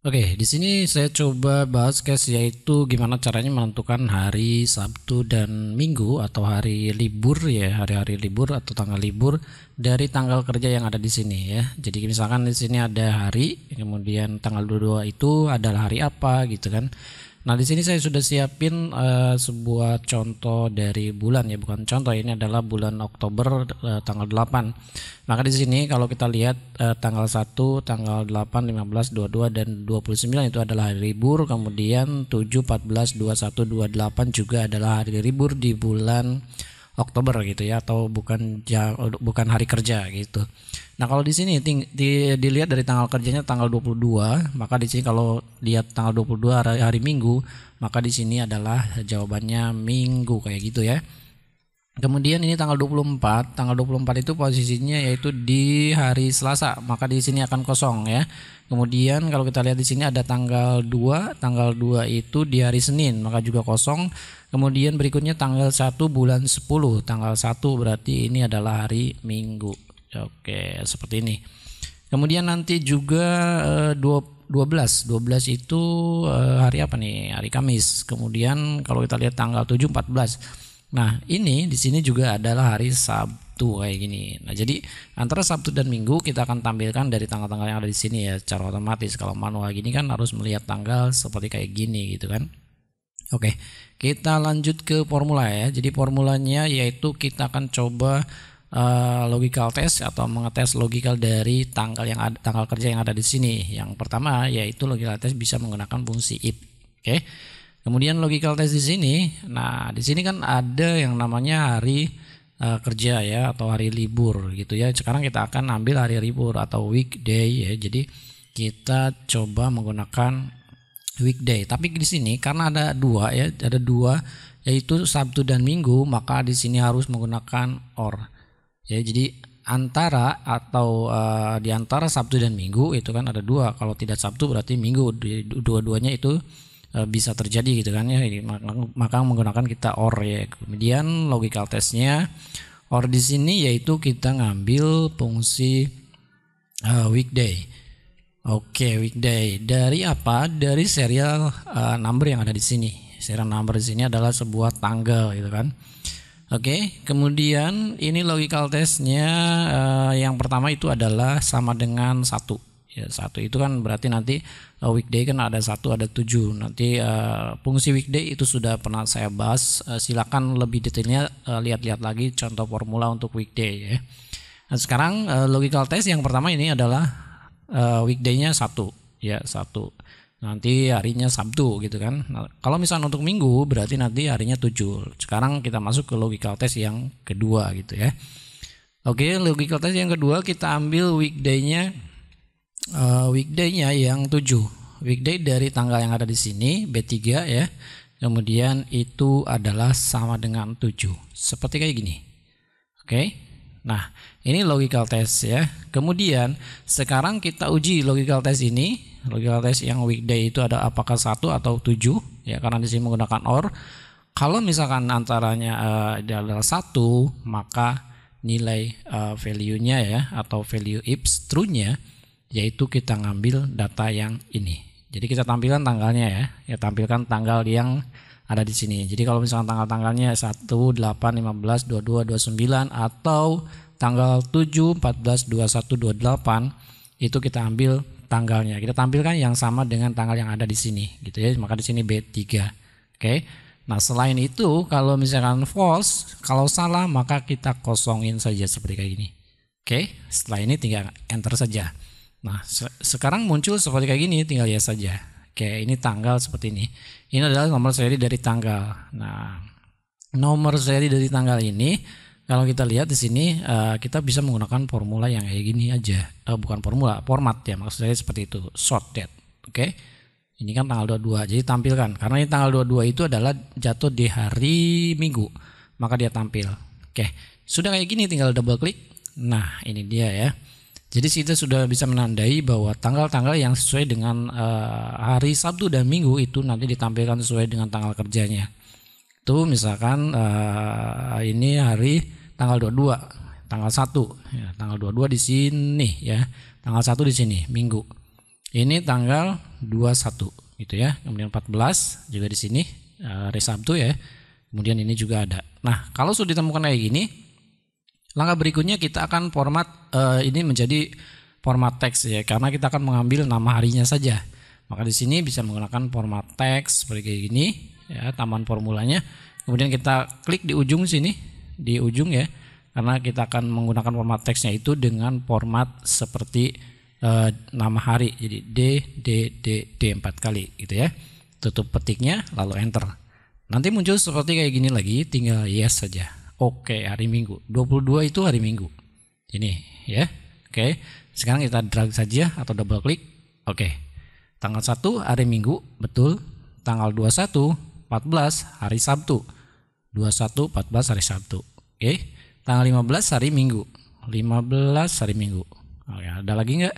Oke, di sini saya coba bahas case yaitu gimana caranya menentukan hari Sabtu dan Minggu atau hari libur ya, hari-hari libur atau tanggal libur dari tanggal kerja yang ada di sini ya. Jadi misalkan di sini ada hari, kemudian tanggal 22 itu adalah hari apa gitu kan. Nah, di sini saya sudah siapin sebuah contoh dari bulan ya, bukan contoh, ini adalah bulan Oktober tanggal 8. Maka di sini kalau kita lihat tanggal 1, tanggal 8, 15, 22 dan 29 itu adalah hari libur, kemudian 7, 14, 21, 28 juga adalah hari libur di bulan Oktober gitu ya, atau bukan hari kerja gitu. Nah, kalau di sini dilihat dari tanggal kerjanya tanggal 22, maka di sini kalau lihat tanggal 22 hari Minggu, maka di sini adalah jawabannya Minggu kayak gitu ya. Kemudian ini tanggal 24, tanggal 24 itu posisinya yaitu di hari Selasa, maka di sini akan kosong ya. Kemudian kalau kita lihat di sini ada tanggal 2, tanggal 2 itu di hari Senin, maka juga kosong. Kemudian berikutnya tanggal 1 bulan 10, tanggal 1 berarti ini adalah hari Minggu. Oke, seperti ini. Kemudian nanti juga 12 itu hari apa nih? Hari Kamis. Kemudian kalau kita lihat tanggal 7, 14. Nah, ini di sini juga adalah hari Sabtu kayak gini. Nah, jadi antara Sabtu dan Minggu kita akan tampilkan dari tanggal-tanggal yang ada di sini ya, secara otomatis. Kalau manual gini kan harus melihat tanggal seperti kayak gini gitu kan. Oke, kita lanjut ke formula ya. Jadi formulanya yaitu kita akan coba logical test atau mengetes logikal dari tanggal kerja yang ada di sini. Yang pertama yaitu logical test bisa menggunakan fungsi if. Oke. Kemudian logical test di sini, nah di sini kan ada yang namanya hari kerja ya atau hari libur gitu ya. Sekarang kita akan ambil hari libur atau weekday ya. Jadi kita coba menggunakan weekday. Tapi di sini karena ada dua yaitu Sabtu dan Minggu, maka di sini harus menggunakan or ya. Jadi antara atau di antara Sabtu dan Minggu itu kan ada dua. Kalau tidak Sabtu berarti Minggu. Dua-duanya itu bisa terjadi gitu kan ya, maka menggunakan kita or ya. Kemudian logical testnya or di sini yaitu kita ngambil fungsi weekday. Oke, weekday dari apa? Dari serial number yang ada di sini. Serial number di sini adalah sebuah tanggal gitu kan. Oke, kemudian ini logical testnya yang pertama itu adalah sama dengan 1. Ya, 1 itu kan berarti nanti weekday kan ada 1 ada 7. Nanti fungsi weekday itu sudah pernah saya bahas, silakan lebih detailnya lihat-lihat lagi contoh formula untuk weekday ya. Nah, sekarang logical test yang pertama ini adalah weekday-nya 1 ya, 1. Nanti harinya Sabtu gitu kan. Nah, kalau misalnya untuk Minggu berarti nanti harinya 7. Sekarang kita masuk ke logical test yang kedua gitu ya. Oke, logical test yang kedua kita ambil weekday-nya yang 7. Weekday dari tanggal yang ada di sini B3 ya. Kemudian itu adalah sama dengan 7. Seperti kayak gini. Oke. Nah, ini logical test ya. Kemudian sekarang kita uji logical test ini. Logical test yang weekday itu ada apakah 1 atau 7 ya, karena di sini menggunakan or. Kalau misalkan antaranya adalah 1, maka nilai value-nya ya atau value if true-nya yaitu kita ngambil data yang ini. Jadi kita tampilkan tanggalnya ya. Ya, tampilkan tanggal yang ada di sini. Jadi kalau misalkan tanggal-tanggalnya 1, 8, 15, 22, 29 atau tanggal 7, 14, 21, 28 itu kita ambil tanggalnya. Kita tampilkan yang sama dengan tanggal yang ada di sini gitu ya. Maka di sini B3. Oke. Nah, selain itu kalau misalkan false, kalau salah maka kita kosongin saja seperti kayak gini. Oke. Setelah ini tinggal enter saja. Nah, sekarang muncul seperti kayak gini, tinggal ya saja. Oke, ini tanggal seperti ini. Ini adalah nomor seri dari tanggal. Nah, nomor seri dari tanggal ini, kalau kita lihat di sini, kita bisa menggunakan formula yang kayak gini aja. Bukan formula, format ya, maksudnya seperti itu, sorted. Oke, ini kan tanggal 22, jadi tampilkan. Karena ini tanggal 22 itu adalah jatuh di hari Minggu, maka dia tampil. Oke, sudah kayak gini, tinggal double klik. Nah, ini dia ya. Jadi kita sudah bisa menandai bahwa tanggal-tanggal yang sesuai dengan hari Sabtu dan Minggu itu nanti ditampilkan sesuai dengan tanggal kerjanya. Itu misalkan ini hari tanggal 22, tanggal 1, ya, tanggal 22 di sini ya, tanggal 1 di sini Minggu. Ini tanggal 21 gitu ya. Kemudian 14 juga di sini hari Sabtu ya. Kemudian ini juga ada. Nah, kalau sudah ditemukan kayak gini, langkah berikutnya kita akan format ini menjadi format teks ya, karena kita akan mengambil nama harinya saja. Maka di sini bisa menggunakan format teks seperti ini ya, tambahan formulanya. Kemudian kita klik di ujung sini, di ujung ya, karena kita akan menggunakan format teksnya itu dengan format seperti nama hari. Jadi D 4 kali gitu ya. Tutup petiknya lalu enter. Nanti muncul seperti kayak gini lagi, tinggal yes saja. Oke, hari Minggu. 22 itu hari Minggu. Ini ya. Oke. Sekarang kita drag saja atau double klik. Oke. Tanggal 1 hari Minggu, betul. Tanggal 21 14 hari Sabtu. 21 14 hari Sabtu. Oke. Tanggal 15 hari Minggu. 15 hari Minggu. Oke, ada lagi enggak?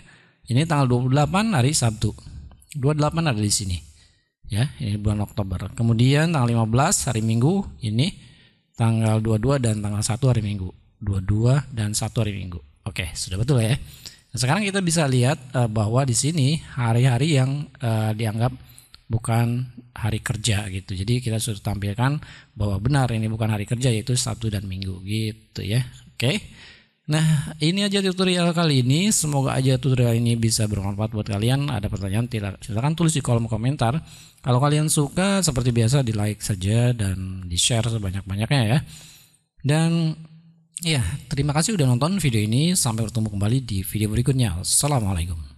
Ini tanggal 28 hari Sabtu. 28 ada di sini. Ya, ini bulan Oktober. Kemudian tanggal 15 hari Minggu ini, tanggal 22 dan tanggal 1 hari Minggu. 22 dan 1 hari Minggu. Oke, sudah betul ya. Nah, sekarang kita bisa lihat bahwa di sini hari-hari yang dianggap bukan hari kerja gitu. Jadi kita sudah tampilkan bahwa benar ini bukan hari kerja, yaitu Sabtu dan Minggu gitu ya. Oke. Nah, ini aja tutorial kali ini. Semoga aja tutorial ini bisa bermanfaat buat kalian. Ada pertanyaan, silakan tulis di kolom komentar. Kalau kalian suka, seperti biasa di like saja dan di share sebanyak-banyaknya ya. Dan ya, terima kasih udah nonton video ini. Sampai bertemu kembali di video berikutnya. Assalamualaikum.